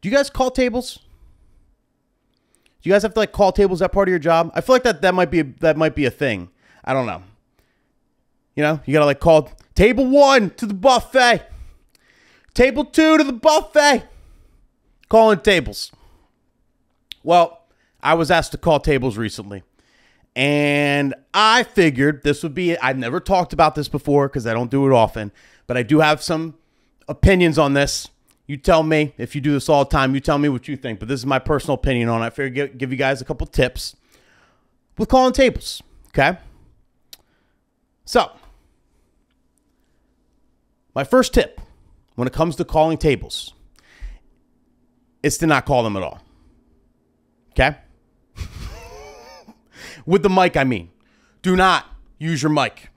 Do you guys call tables? Do you guys have to like call tables? Is that part of your job? I feel like that might be a thing. I don't know. You know, you gotta like call table 1 to the buffet, table 2 to the buffet. Calling tables. Well, I was asked to call tables recently, and I figured this would be it. I've never talked about this before because I don't do it often, but I do have some opinions on this. You tell me if you do this all the time. You tell me what you think, but this is my personal opinion on it. I figured give you guys a couple tips with calling tables, okay? So, my first tip when it comes to calling tables is to not call them at all, okay? With the mic, I mean. Do not use your mic.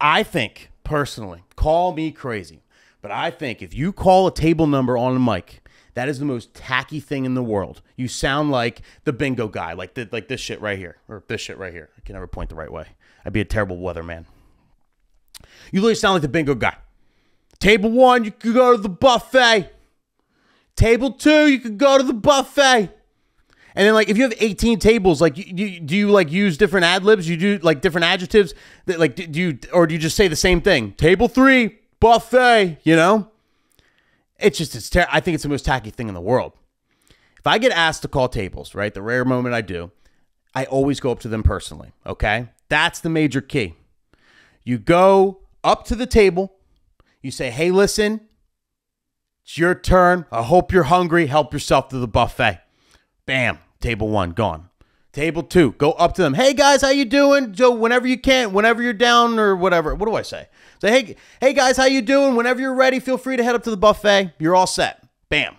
I think, personally, call me crazy, but I think if you call a table number on a mic, that is the most tacky thing in the world. You sound like the bingo guy, like this shit right here, or this shit right here. I can never point the right way. I'd be a terrible weatherman. You literally sound like the bingo guy. Table 1, you could go to the buffet. Table 2, you could go to the buffet. And then, like, if you have 18 tables, like, do you like use different ad libs? You do like different adjectives that, like, do you just say the same thing? Table 3, buffet. You know, I think it's the most tacky thing in the world. If I get asked to call tables, right, the rare moment I do, I always go up to them personally. Okay, that's the major key. You go up to the table. You say, "Hey, listen, it's your turn. I hope you're hungry. Help yourself to the buffet." Bam. Table 1, gone. Table 2, go up to them. Hey, guys, how you doing? Joe, whenever you can, whenever you're down or whatever. What do I say? Say, hey, guys, how you doing? Whenever you're ready, feel free to head up to the buffet. You're all set. Bam.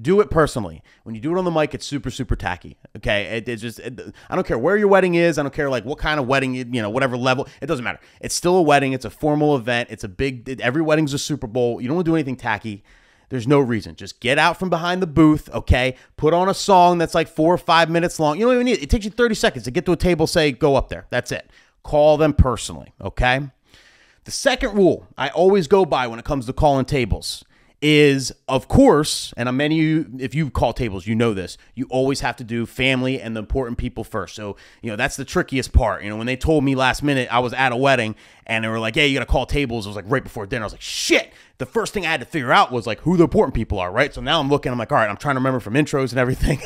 Do it personally. When you do it on the mic, it's super, super tacky. Okay? I don't care where your wedding is. I don't care, like, what kind of wedding, you know, whatever level. It doesn't matter. It's still a wedding. It's a formal event. It's a big, every wedding's a Super Bowl. You don't want to do anything tacky. There's no reason. Just get out from behind the booth, okay? Put on a song that's like 4 or 5 minutes long. You don't even need it. It takes you 30 seconds to get to a table, say, go up there. That's it. Call them personally, okay? The second rule I always go by when it comes to calling tables is, of course, and many of you, if you call tables, you know this, you always have to do family and the important people first. So, you know, that's the trickiest part. You know, when they told me last minute, I was at a wedding and they were like, hey, you got to call tables. It was like right before dinner. I was like, shit. The first thing I had to figure out was like who the important people are, right? So now I'm looking, I'm like, all right, I'm trying to remember from intros and everything.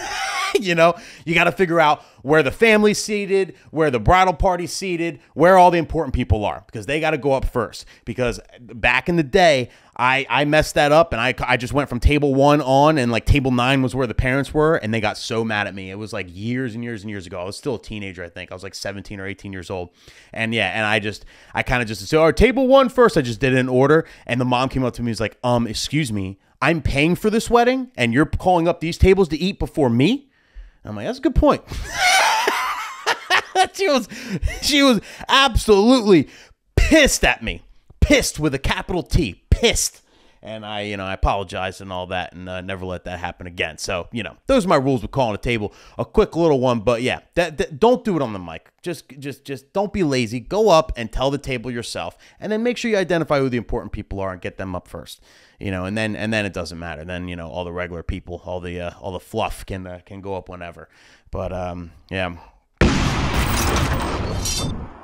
You know, you got to figure out where the family's seated, where the bridal party's seated, where all the important people are, because they got to go up first. Because back in the day, I messed that up, and I just went from table 1 on, and like table 9 was where the parents were, and they got so mad at me. It was like years and years and years ago. I was still a teenager, I think. I was like 17 or 18 years old. And yeah, and I kind of just said, all right, table 1 first. I just did it in order, and the mom came up to me and was like, excuse me, I'm paying for this wedding, and you're calling up these tables to eat before me? I'm like, that's a good point. She was absolutely pissed at me. Pissed with a capital T. Pissed. And I apologized and all that, and never let that happen again. So, you know, those are my rules with calling a table. A quick little one, but yeah, don't do it on the mic. Just don't be lazy. Go up and tell the table yourself, and then make sure you identify who the important people are and get them up first. You know, and then it doesn't matter. Then, you know, all the regular people, all the fluff can go up whenever. But yeah.